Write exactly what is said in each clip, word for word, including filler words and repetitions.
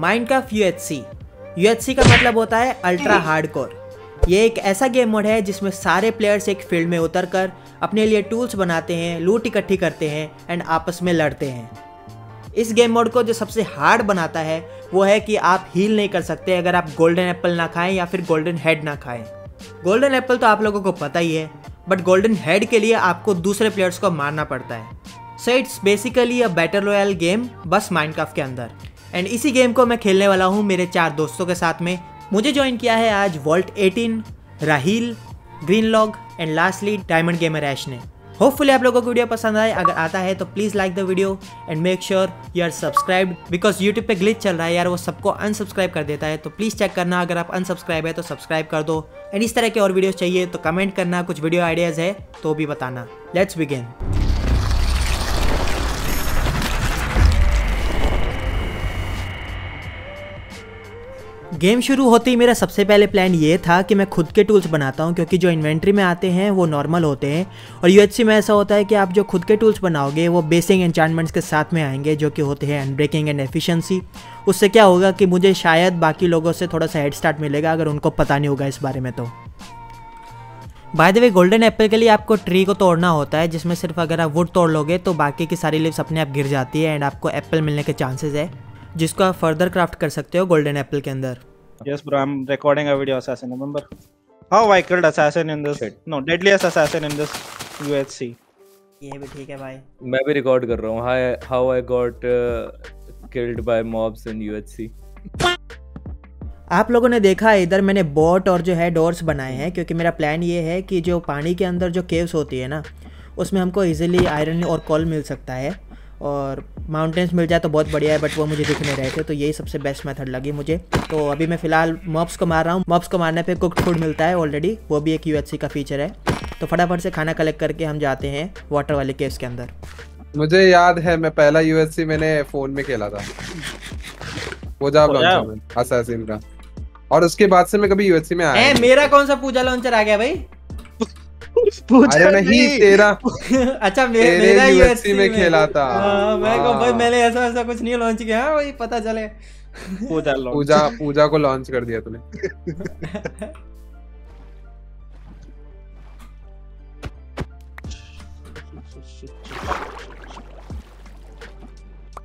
Minecraft UHC. UHC का मतलब होता है अल्ट्रा हार्डकोर। ये एक ऐसा गेम मोड है जिसमें सारे प्लेयर्स एक फील्ड में उतरकर अपने लिए टूल्स बनाते हैं, लूट इकट्ठी करते हैं एंड आपस में लड़ते हैं। इस गेम मोड को जो सबसे हार्ड बनाता है वो है कि आप हील नहीं कर सकते अगर आप गोल्डन एप्पल ना खाएं या फिर गोल्डन हेड ना खाएं। गोल्डन एप्पल तो आप लोगों को पता ही है, बट गोल्डन हेड के लिए आपको दूसरे प्लेयर्स को मारना पड़ता है। So it's basically a battle royale game बस माइनक्राफ्ट के अंदर। एंड इसी गेम को मैं खेलने वाला हूँ मेरे चार दोस्तों के साथ में। मुझे ज्वाइन किया है आज vault eighteen, Rahil, green log and lastly diamond gamer Ash ने। होपफुली आप लोगों को वीडियो पसंद आए। अगर आता है तो please like the video and make sure you are subscribed, because YouTube पे ग्लिच चल रहा है यार, वो सबको अनसब्सक्राइब कर देता है। तो प्लीज़ चेक करना, अगर आप अनसब्सक्राइब है तो सब्सक्राइब कर दो। एंड इस तरह के और वीडियोस चाहिए तो कमेंट करना, कुछ वीडियो आइडियाज़ है तो भी बताना। Let's begin. गेम शुरू होते ही मेरा सबसे पहले प्लान ये था कि मैं खुद के टूल्स बनाता हूँ, क्योंकि जो इन्वेंट्री में आते हैं वो नॉर्मल होते हैं और यूएचसी में ऐसा होता है कि आप जो खुद के टूल्स बनाओगे वो बेसिक एन्चांटमेंट्स के साथ में आएंगे, जो कि होते हैं अनब्रेकिंग एंड एफिशिएंसी। उससे क्या होगा कि मुझे शायद बाकी लोगों से थोड़ा सा हेड स्टार्ट मिलेगा अगर उनको पता नहीं होगा इस बारे में। तो by the way, golden apple के लिए आपको ट्री को तोड़ना होता है, जिसमें सिर्फ अगर आप वुड तोड़ लोगे तो बाकी की सारी लीव्स अपने आप गिर जाती है एंड आपको एप्पल मिलने के चांसेस है, जिसको आप फर्दर क्राफ्ट कर सकते हो गोल्डन एप्पल के अंदर। Yes bro, I'm recording a video assassin, remember? How I killed assassin in this? Shit. No, deadliest assassin in this U H C. ये भी ठीक है भाई। मैं भी रिकॉर्ड कर रहा हूँ। How how I got uh, killed by mobs in U H C. आप लोगों ने देखा इधर मैंने बॉट और जो है डोर्स बनाए हैं, क्योंकि मेरा प्लान ये है कि जो पानी के अंदर जो केव्स होती है ना, उसमें हमको इजीली आयरन और कोल मिल सकता है और माउंटेंस मिल जाए तो बहुत बढ़िया है, बट वो मुझे दिख नहीं रहे थे। तो यही सबसे बेस्ट मेथड लगी मुझे। तो अभी मैं फ़िलहाल मॉब्स को मार रहा हूँ। मॉब्स को मारने पे कुक्ड फूड मिलता है ऑलरेडी, वो भी एक यूएचसी का फीचर है। तो फटाफट से खाना कलेक्ट करके हम जाते हैं वाटर वाले केव्स के अंदर। मुझे याद है मैं पहला यूएचसी मैंने फ़ोन में खेला था, वो जाब लॉन्चर असैसिन का, और उसके बाद से मैं कभी यूएचसी में आया। मेरा कौन सा पूजा लॉन्चर आ गया भाई? पूजा नहीं तेरा। अच्छा मेरे, मेरा यूएचसी में खेला था। आ, मैं को भाई मैंने ऐसा ऐसा कुछ नहीं लॉन्च किया भाई, पता चले। पूजा पूजा पूजा को लॉन्च कर दिया तूने।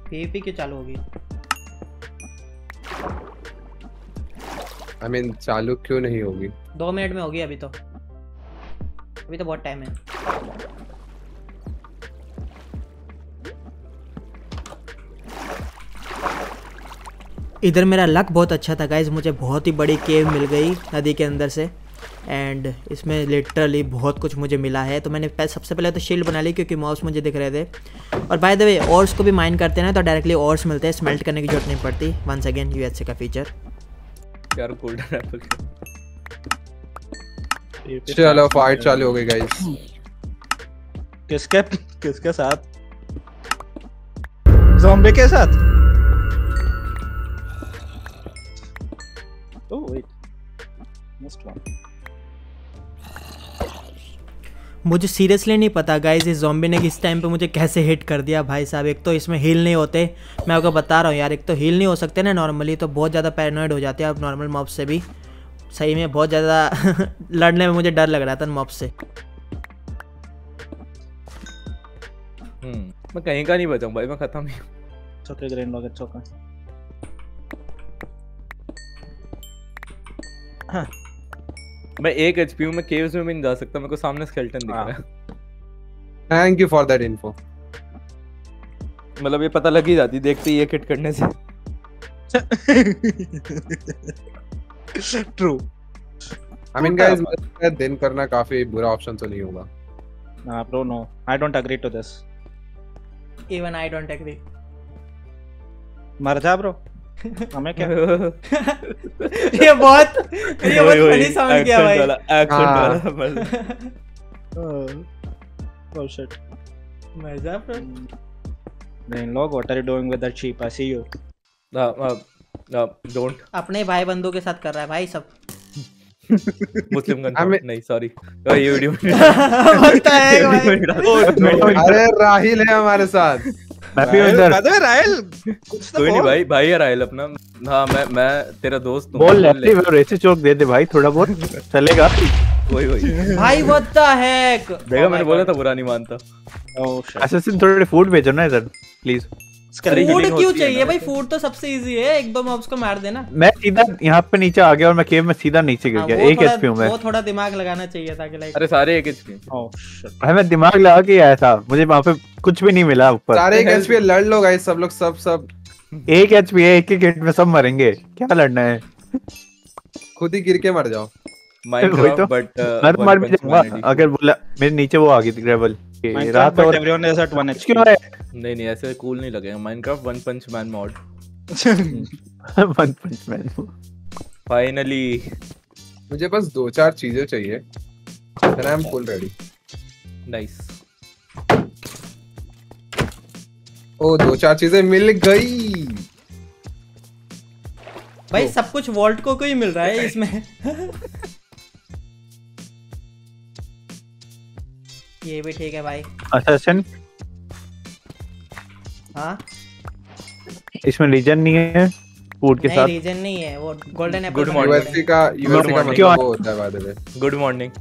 पीपी क्यों चालू होगी? आई मीन चालू क्यों नहीं होगी? दो मिनट में होगी। अभी तो अभी तो बहुत टाइम है। इधर मेरा लक बहुत अच्छा था गाइस, मुझे बहुत ही बड़ी केव मिल गई नदी के अंदर से एंड इसमें लिटरली बहुत कुछ मुझे मिला है। तो मैंने सबसे पहले तो शील्ड बना ली, क्योंकि मॉब्स मुझे दिख रहे थे। और बाय द वे, ओर्स को भी माइन करते हैं ना तो डायरेक्टली ओर्स मिलते हैं, स्मेल्ट करने की जरूरत नहीं पड़ती। Once again U H feature यार। चलो फाइट चालू हो गई गाइस। किसके किसके साथ? ज़ॉम्बी के साथ। Oh wait, next one. मुझे सीरियसली नहीं पता गाइस इस ज़ॉम्बी ने किस टाइम पे मुझे कैसे हिट कर दिया भाई साहब। एक तो इसमें हील नहीं होते, मैं आपको बता रहा हूँ यार, एक तो हील नहीं हो सकते ना नॉर्मली, तो बहुत ज़्यादा पैरानॉइड हो जाते हैं आप नॉर्मल मॉब से भी। सही में बहुत ज़्यादा लड़ने में मुझे डर लग रहा था मॉब से। हम्म मैं कहीं का नहीं बचाऊं भाई, मैं खत्म ही। चौके ग्रेन लॉग चौका। हाँ। मैं एक एचपी में केव्स में भी नहीं जा सकता, मेरे को सामने स्केलेटन दिख रहा है। Thank you for that info. मतलब ये पता लग ही जाती देखते ही ये किट करने से। True. I mean guys, दिन करना काफी बुरा ऑप्शन तो नहीं होगा। Nah bro, no. I don't agree to this. Even I don't agree. मर जा bro. हमें क्या? ये बहुत ये बहुत funny समझ गया भाई। एक्सेंट वाला, एक्सेंट वाला। Oh shit. मर जा bro. Then log, what are you doing with that sheep? I see you. Nah, nah. Don't no, अपने भाई बंधु के साथ कर रहा है भाई सब। मुस्लिम गन नहीं, सॉरी ये वीडियो बनता है। अरे राहिल है हमारे साथ। मैं भी इधर रायल कुछ तो कोई नहीं भाई भाई है रायल अपना। हां मैं मैं तेरा दोस्त हूं। बोल लेफ्टी वो रेसी चौक दे दे भाई थोड़ा बहुत चलेगा। वही वही भाई व्हाट द हेक देखा मैंने बोला था बुरा नहीं मानता। ओह शिट असैसिन थोड़े फूड भेजो ना इधर प्लीज। फूड क्यों चाहिए भाई फूड तो सबसे इजी है एक दो मॉब्स को मार देना। मैं सीधा यहाँ पे नीचे आ गया और मैं केव में सीधा नीचे गिर गया। एक एचपी हूँ मैं। वो थोड़ा दिमाग लगाना चाहिए था कि लाइक अरे सारे एक एचपी। ओह शिट भाई मैं दिमाग लगा के आया था मुझे वहाँ पे कुछ भी नहीं मिला ऊपर। सारे एक एचपी लड़ लो गाइस सब लोग सब सब एक एचपी है एक ही गेट में सब मरेंगे क्या लड़ना है खुद ही गिर के मर जाओ। माइनक्राफ्ट बट मर भी जाऊंगा अगर बोला मेरे नीचे वो आ गई ग्रेवल रात और एवरीवन ने ऐसा वन एच क्यों है। नहीं नहीं ऐसे कूल नहीं लगेगा Minecraft one punch man mod. One punch man finally मुझे बस दो चार चीजें चाहिए then I am full ready. Nice ओ दो चार चीजें मिल गई भाई सब कुछ वॉल्ट को को ही मिल रहा है इसमें। ये भी ठीक है भाई। असैसिन हाँ इसमें रीजन नहीं है फूड के साथ। नहीं रीजन नहीं है वो गोल्डन एप्पल। गुड मॉर्निंग का यूएससी का मतलब वो होता है by the way. Good morning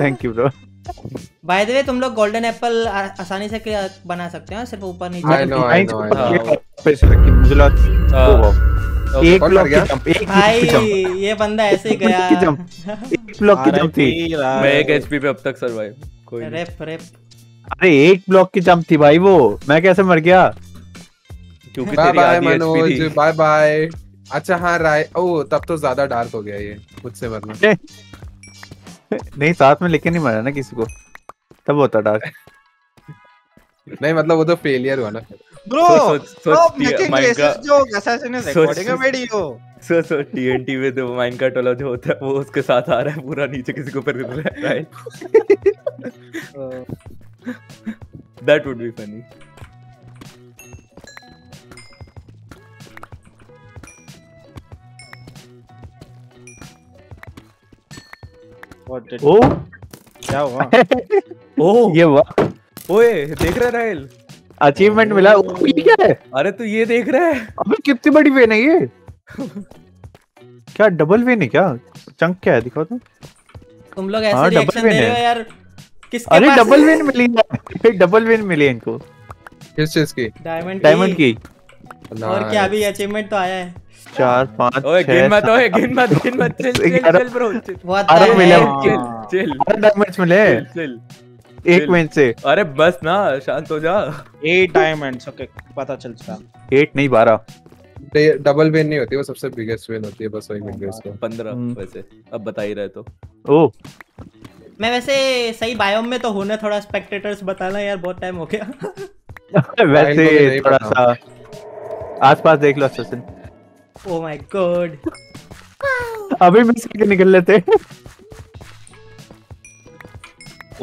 thank you bro. By the way तुम लोग गोल्डन एप्पल आसानी से बना सकते हो सिर्फ ऊपर नीचे। एक ब्लॉक की जंप एक भाई ये बंदा ऐसे ही गया एक ब्लॉक की जंप थी। मैं एक एचपी पे अब तक सरवाइव कोई रेप रेप। अरे एक ब्लॉक की जंप थी भाई वो मैं कैसे मर गया क्योंकि तेरी आधी एचपी थी। Bye bye. अच्छा हां राय ओ तब तो ज्यादा डार्क हो गया ये खुद से मरना नहीं साथ में लेके नहीं मरा ना किसी को तब होता डार्क। नहीं मतलब वो तो फेलियर हुआ ना ब्रो। माइनक्राफ्ट जो असैसिन है रिकॉर्डिंग है वीडियो सो सो टीएनटी में तो माइनक्राफ्ट वाला जो होता है वो उसके साथ आ रहा है पूरा नीचे किसी के ऊपर गिर रहा है। That would be funny. What ओ क्या हुआ ओ ये वाह ओए देख रहा है रायल अचीवमेंट मिला क्या है। अरे तू ये देख रहा है अबे कितनी बड़ी वेन है ये। क्या डबल वेन है क्या चंक क्या है दिखाओ तो। तुम लोग ऐसे रिएक्शन दे रहे हो यार किसके पास। अरे डबल वेन मिली है डबल वेन मिली इनको किस चीज की डायमंड डायमंड की और क्या अभी अचीवमेंट तो आया है चार पाँच ओए गिन मत ओए गिन मत गिन मत चल चल ब्रो अरे मिला चल डायमंड्स मिले एक मिनट से। अरे बस ना शांत हो जा। एट डायमंड्स ओके पता चल चुका। एट नहीं बारह डबल वेन नहीं होती वो सबसे बिगेस्ट वेन होती है बस वही मिल गया इसको। पंद्रह वैसे अब बता ही रहे तो। ओह मैं वैसे सही बायोम में तो होना थोड़ा स्पेक्टेटर्स बताना यार बहुत टाइम हो गया। वैसे थोड़ा सा आसपास देख लो असैसिन। ओह माय गॉड अभी मिस करके निकल लेते।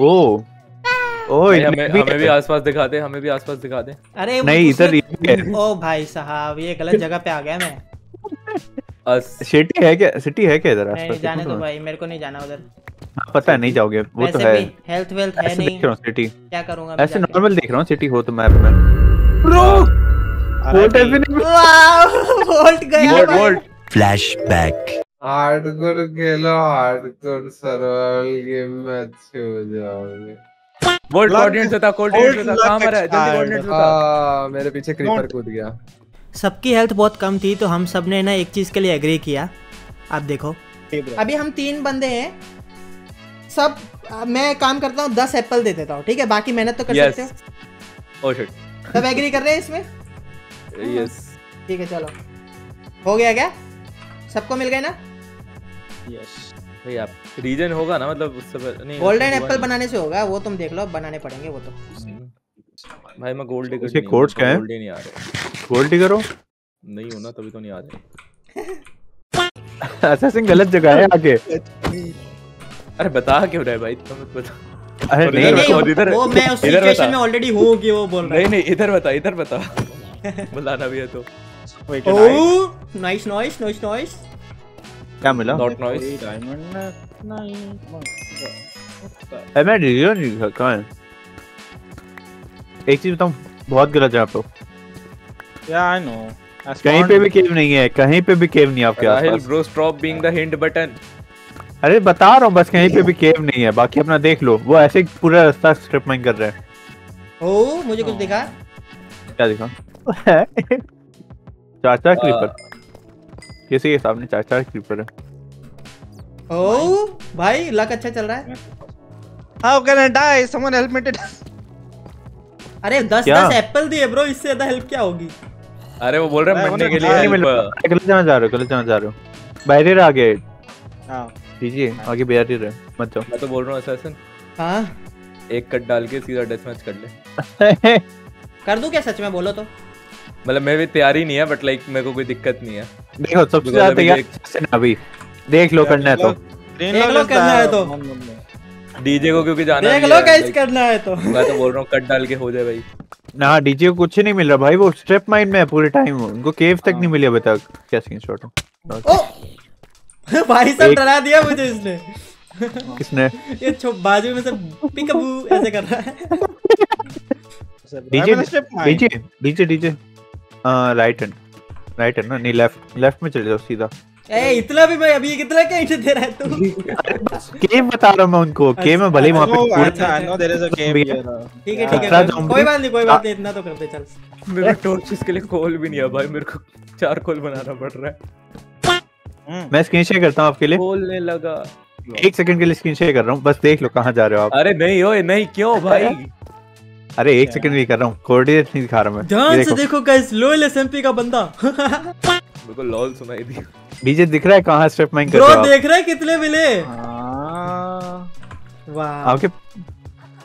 ओह ओए हमें हमें भी आसपास दिखा दे हमें भी आसपास दिखा दे। अरे नहीं इधर ये ओ भाई साहब ये गलत जगह पे आ गया मैं। सिटी है क्या सिटी है क्या इधर आसपास। नहीं जाने दो भाई मेरे को नहीं जाना उधर। पता है नहीं जाओगे वो तो है हेल्थ वेल्थ है नहीं सिटी क्या करूंगा ऐसे नॉर्मल देख रहा हूं सिटी हो तो मैप में। ब्रो वोल्ट ऐसे नहीं वाओ वोल्ट गया भाई। फ्लैशबैक हार्डकोर खेलो हार्डकोर सर्वाइवल गेम में अच्छे हो जाओगे। वर्ल्ड कोऑर्डिनेट्स होता कोऑर्डिनेट्स होता कहां पर है जल्दी कोऑर्डिनेट्स होता। मेरे पीछे क्रीपर कूद गया। सबकी हेल्थ बहुत कम थी तो हम सब ने ना एक चीज के लिए एग्री किया। आप देखो अभी हम तीन बंदे हैं सब मैं काम करता हूं दस एप्पल दे देता हूं ठीक है बाकी मेहनत तो कर सकते हो। ओह शिट सब एग्री कर रहे हैं इसमें। यस ठीक है चलो हो गया क्या सबको मिल गए ना। यस भाई आप रीजन होगा ना मतलब उससे नहीं गोल्डन एप्पल बनाने से होगा वो तुम देख लो बनाने पड़ेंगे वो तो। भाई मैं गोल्ड डिगर इसके कोड्स क्या है गोल्ड नहीं आ रहे गोल्ड डिगर हो नहीं हो ना तभी तो नहीं आ रहे। असैसिन गलत जगह है आगे। अरे बता क्यों रहे भाई तुम बता। अरे नहीं नहीं इधर वो मैं उस सिचुएशन में ऑलरेडी हूं कि वो बोल रहा है। नहीं नहीं इधर बता इधर बता बुलाना भी है तो। Oh nice nice nice nice क्या मिला नॉट नॉइस डायमंड नहीं। मैं रीजन कहां है एक चीज बताऊं बहुत गलत है आप लोग। या आई नो, कहीं पे भी केव नहीं है, कहीं पे भी केव नहीं है आपके आसपास। Bro stop being the hint button. अरे बता रहा हूँ बस, कहीं पे भी केव नहीं है, बाकी अपना देख लो। वो ऐसे पूरा रास्ता स्ट्रिप माइन कर रहे हैं। ओ मुझे कुछ दिखा। क्या दिखा? चाचा क्रीपर, किसी के सामने चाचा क्रीपर है। ओ भाई लक अच्छा चल रहा है। How can I die, someone help me. अरे दस दस एप्पल दिए ब्रो, इससे ज्यादा हेल्प क्या होगी। अरे वो बोल रहा है मरने के लिए हेल्प। गलत जगह जा रहे हो, गलत जगह जा रहे हो। बैरियर आ गया। हां दीजिए आगे बैरियर है, मत जाओ। मैं तो बोल रहा हूं असैसिन। हां एक कट डाल के सीधा डेथ मैच कर ले। कर दूं क्या सच में बोलो तो? मतलब मैं भी तैयारी नहीं है, बट लाइक मेरे को कोई दिक्कत नहीं है। देखो सबसे ज्यादा तैयार है अभी, देख लो करना है तो देख लो करना है तो डीजे को क्योंकि जाना है, देख लो गाइस करना है तो। मैं तो बोल रहा हूं कट डाल के हो जाए भाई। ना डीजे को कुछ नहीं मिल रहा भाई, वो स्ट्रिप माइन में है पूरे टाइम। उनको केव तक नहीं मिली अभी तक। क्या स्क्रीनशॉट हूं भाई साहब, डरा दिया मुझे इसने। किसने? ये छो बाजू में से पिकअपू ऐसे कर रहा है। DJ DJ DJ DJ right hand right hand ना, नहीं लेफ्ट लेफ्ट में चले जाओ सीधा। ए इतना भी भाई अभी कितना क्या हिट दे रहा है तू? केव बता रहा हूं मैं उनको, केव में भले ही वहां पे पूरा I know there is a cave. ठीक है ठीक है, कोई बात नहीं कोई बात नहीं, इतना तो करते चल। मेरे टॉर्च इसके लिए कोल भी नहीं है भाई, मेरे को चार कोल बनाना पड़ रहा है। मैं स्क्रीन शेयर करता हूं आपके लिए। कोल नहीं लगा, एक सेकंड के लिए स्क्रीन शेयर कर रहा हूं, बस देख लो कहां जा रहे हो आप। अरे नहीं ओए नहीं, क्यों भाई? अरे एक सेकंड भी कर रहा हूँ, कोऑर्डिनेट नहीं दिखा रहा मैं। ध्यान से देखो गाइस, लोयल एसएमपी का बंदा। मेरे को लॉल सुनाई दी। डीजे दिख रहा है कहाँ स्ट्रिप माइन कर रहा है? ब्रो देख रहा है कितने मिले? वाह। आपके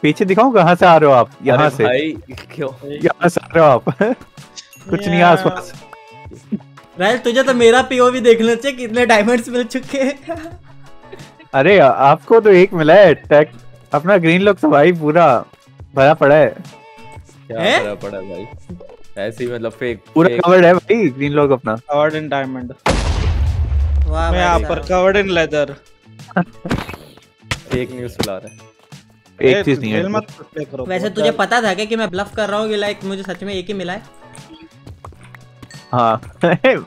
पीछे दिखाऊं कहाँ से आ रहे हो आप? यहाँ से। क्यों? यहाँ से आ रहे हो आप? कुछ नहीं आस पास। राइल तुझे तो मेरा पीओवी देखना चाहिए, कितने डायमंड्स मिल चुके। अरे आपको तो एक मिला है टैग अपना ग्रीन लॉग, तो भाई पूरा भरा पड़ा है। क्या भरा पड़ा है भाई? ऐसे ही मतलब फेक पूरा कवर्ड है भाई ग्रीन लॉग अपना। Covered in diamond. वाह मैं यहां पर covered in leather. Fake news सुला रहा है। एक चीज नहीं है। मत प्ले करो। वैसे तुझे पता था क्या कि मैं ब्लफ कर रहा हूं कि लाइक मुझे सच में एक ही मिला है? हां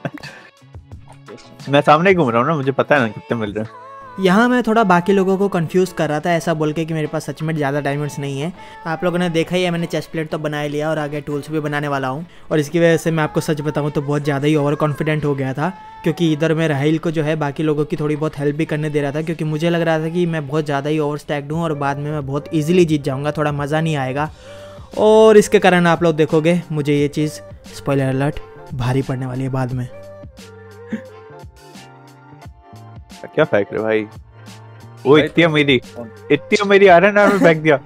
मैं सामने घूम रहा हूं ना, मुझे पता है ना कितने मिल रहे हैं। यहाँ मैं थोड़ा बाकी लोगों को कंफ्यूज कर रहा था ऐसा बोल के कि मेरे पास सच में ज़्यादा डायमंड्स नहीं है। आप लोगों ने देखा ही है मैंने चेस्ट प्लेट तो बना ही लिया और आगे टूल्स भी बनाने वाला हूँ। और इसकी वजह से मैं आपको सच बताऊँ तो बहुत ज़्यादा ही ओवर कॉन्फिडेंट हो गया था, क्योंकि इधर मैं राहिल को जो है बाकी लोगों की थोड़ी बहुत हेल्प भी करने दे रहा था, क्योंकि मुझे लग रहा था कि मैं बहुत ज़्यादा ही ओवर स्टैक्ड हूँ और बाद में मैं बहुत ईजिली जीत जाऊँगा, थोड़ा मज़ा नहीं आएगा। और इसके कारण आप लोग देखोगे मुझे ये चीज़ स्पॉइलर अलर्ट भारी पड़ने वाली है बाद में। क्या फेंक रहे भाई? वो इतनी अमीरी इतनी अमीरी आ रहा है ना, मैं फेंक दिया।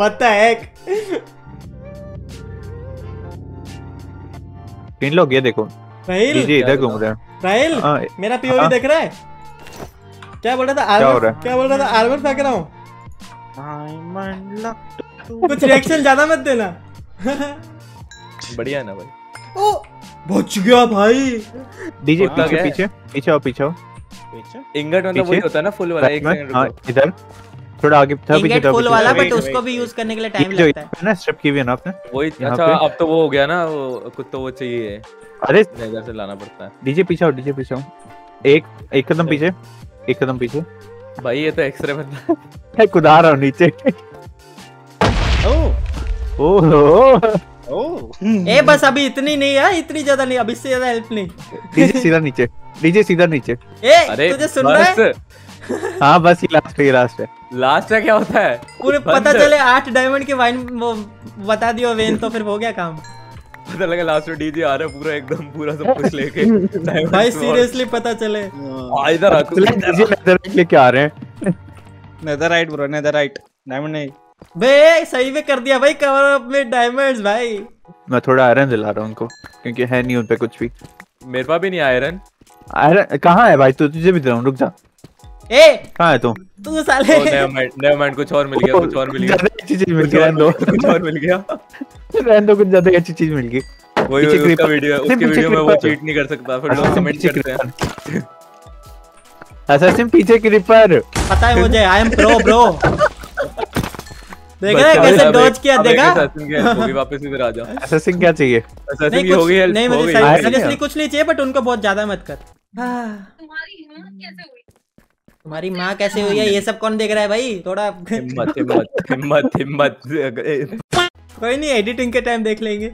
What the heck? तीन लोग ये देखो। राहिल जी इधर घूम रहे हैं। राहिल मेरा पीओवी देख रहा है? क्या बोल रहा था आर्मर? क्या बोल रहा था आर्मर फेंक रहा हूँ। कुछ रिएक्शन ज्यादा मत देना। बढ़िया ना भाई। ओ बच गया भाई। डीजे पीछे पीछे पीछे आओ पीछे आओ। इंगट मतलब वही होता है ना फुल वाला। एक सेकंड रुको, इधर थोड़ा आगे था पीछे था फुल वाला, बट उसको भी यूज करने के लिए टाइम लगता है ना। स्ट्रिप की भी है ना आपने वही। अच्छा अब तो वो हो गया ना, वो कुछ तो वो चाहिए। अरे इधर से लाना पड़ता है। डीजे पीछे आओ, डीजे पीछे आओ। एक एक कदम पीछे, एक कदम पीछे। भाई ये तो एक्सरे बंदा है, कुदा रहा हूं नीचे। ओह ओह ओह ए बस अभी इतनी नहीं है, इतनी ज्यादा नहीं, अभी इससे ज्यादा हेल्प नहीं। डीजे सीधा नीचे, डीजे सीधा नीचे। ए तुझे सुन रहा है? हाँ बस ये लास्ट है, लास्ट है लास्ट है। क्या होता है पूरे पता चले आठ डायमंड के वाइन वो बता दियो वेन, तो फिर हो गया काम। पता लगा लास्ट में डीजे आ रहा है पूरा एकदम पूरा सब कुछ लेके भाई। सीरियसली पता चले इधर आ डीजे नेदरराइट लेके आ रहे हैं। नेदरराइट ब्रो नेदरराइट, डायमंड नहीं बे। सही में कर दिया भाई कवर अप में डायमंड्स भाई। मैं थोड़ा आयरन दिला रहा हूं उनको, क्योंकि है नहीं उन पे कुछ भी। मेरे पास भी नहीं आयरन। आयरन कहाँ है भाई? तू तुझे भी दे रहा हूँ, रुक जा। ए कहाँ है तू? तू साले नेवर माइंड, कुछ और मिल गया, कुछ और मिल गया, अच्छी चीज मिल गई। रहने दो, कुछ और मिल गया, रहने दो, कुछ ज्यादा अच्छी चीज मिल गई। वही उसका वीडियो है, उसके वीडियो में वो चीट नहीं कर सकता, फिर लोग कमेंट करते हैं असैसिन पीछे क्रीपर। पता है मुझे, आई एम प्रो ब्रो। देखा कैसे डॉज किया, देखा वो भी वापस इधर आ जा। असेसिंग क्या चाहिए? असेसिंग हो गई, नहीं मुझे सीरियसली कुछ नहीं चाहिए, बट उनको बहुत ज्यादा मत कर। तुम्हारी हिम्मत कैसे हुई, तुम्हारी माँ कैसे हुई है, ये सब कौन देख रहा है भाई? थोड़ा हिम्मत हिम्मत हिम्मत हिम्मत कोई नहीं, एडिटिंग के टाइम देख लेंगे।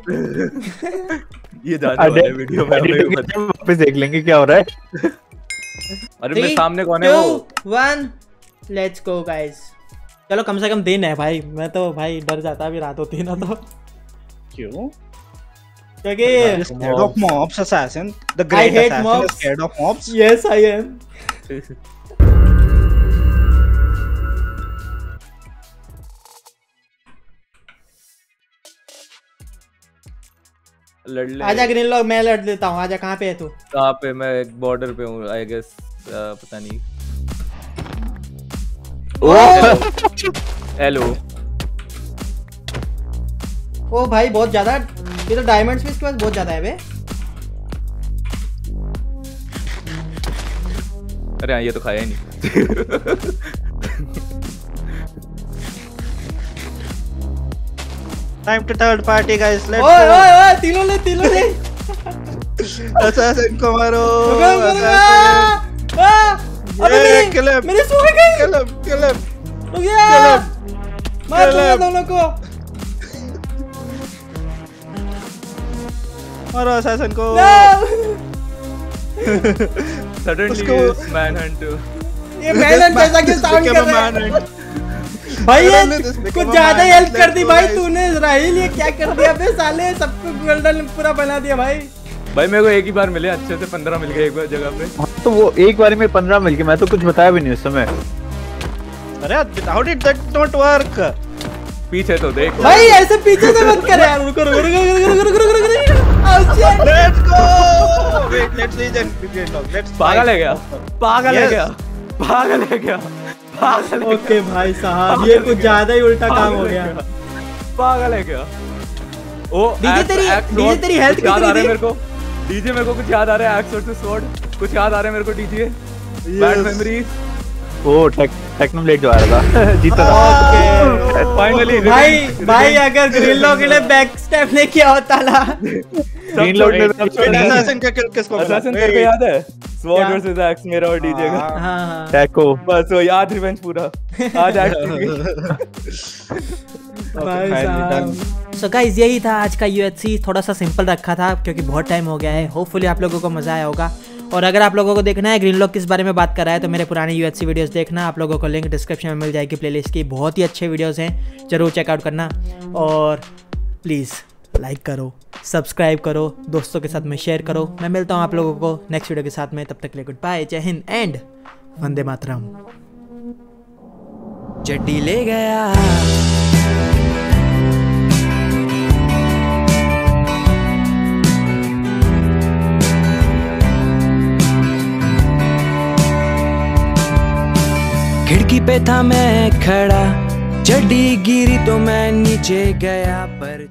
ये जाने वाले वीडियो में वापस देख लेंगे क्या हो रहा है। अरे मेरे सामने कौन है वो? One let's go guys. चलो कम से कम दिन है भाई, मैं तो भाई डर जाता अभी रात होती है ना तो। क्यों? क्योंकि scared of mobs assassin, the great assassin is scared of mobs. Yes I am. लड़ ले। आजा ग्रीन लॉग, मैं लड़ लेता हूँ। आजा, कहाँ पे है तू? कहाँ पे? मैं बॉर्डर पे हूँ आई गेस, पता नहीं। हेलो। ओ भाई बहुत ज्यादा, ये तो डायमंड्स भी इसके पास बहुत ज्यादा है बे। अरे हाँ ये तो खाया ही नहीं। Time to third party guys, let's ओए ओए ओए तीनों ले तीनों ले। असैसिन को मारो, अरे मेरे सो गए। क्लब क्लब रुक जा, मार दो दोनों को, मारो असैसिन को। Suddenly manhunt, ये मैनहंट जैसा कि साउंड कर रहा है भाई। ये कुछ ज्यादा हेल्प कर दी भाई तूने राहिल, ये क्या कर दिया बे साले, सबको गोल्डन पूरा बना दिया भाई। भाई मेरे को एक ही बार मिले, अच्छे से पंद्रह मिल गए एक बार जगह पे। तो वो एक बार में पंद्रह मिल गए, मैं तो कुछ बताया भी नहीं उस समय। अरे how did that not work? पीछे तो देख भाई, ऐसे पीछे से मत कर यार। रुको रुको रुको रुको रुको रुको, let's go, wait let's reason, let's. पागल है क्या? पागल है क्या? पागल है क्या? पागल। ओके भाई साहब, ये कुछ ज्यादा ही उल्टा काम हो गया। पागल है क्या? ओ डीजे तेरी डीजे तेरी हेल्थ कितनी है? मेरे को डीजे, मेरे को कुछ याद आ रहा है, एक्सवर्ड से स्वॉर्ड कुछ याद आ रहा है मेरे को डीजे। Bad memories. ओ टेक टेक्नोलेट जो आ रहा था जीता था। ओके फाइनली भाई, भाई अगर ग्रीन लॉग के लिए बैक स्टेप ने किया होता ना, ग्रीन लॉग ने असेसिन का किसको असेसिन करके याद है? स्वॉर्ड वर्सेस एक्स मेरा और डीजे का। हां हां टैको, बस वो याद रिवेंज पूरा आज एक्स। भाई साहब सो गाइस यही था आज का यूएचसी, थोड़ा सा सिंपल रखा था क्योंकि बहुत टाइम हो गया है। होपफुली आप लोगों को मजा आया होगा, और अगर आप लोगों को देखना है ग्रीन लॉग किस बारे में बात कर रहा है तो मेरे पुराने यूएचसी वीडियोस देखना, आप लोगों को लिंक डिस्क्रिप्शन में मिल जाएगी प्लेलिस्ट की। बहुत ही अच्छे वीडियोस हैं, जरूर चेकआउट करना, और प्लीज़ लाइक करो, सब्सक्राइब करो, दोस्तों के साथ में शेयर करो। मैं मिलता हूँ आप लोगों को नेक्स्ट वीडियो के साथ में, तब तक के लिए गुड बाय, जय हिंद एंड वंदे मातरम। जड्डी ले गया। खिड़की पे था मैं खड़ा, चड्डी गिरी तो मैं नीचे गया पर।